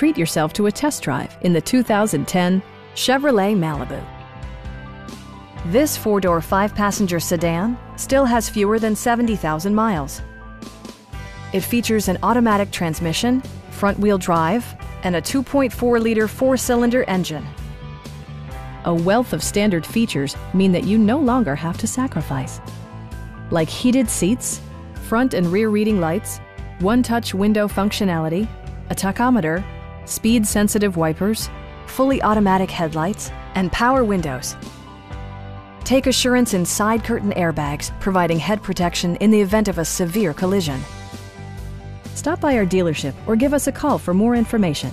treat yourself to a test drive in the 2010 Chevrolet Malibu. This four-door, five-passenger sedan still has fewer than 70,000 miles. It features an automatic transmission, front-wheel drive, and a 2.4-liter four-cylinder engine. A wealth of standard features mean that you no longer have to sacrifice, like heated seats, front and rear reading lights, one-touch window functionality, a tachometer, speed-sensitive wipers, fully automatic headlights, and power windows. Take assurance in side curtain airbags, providing head protection in the event of a severe collision. Stop by our dealership or give us a call for more information.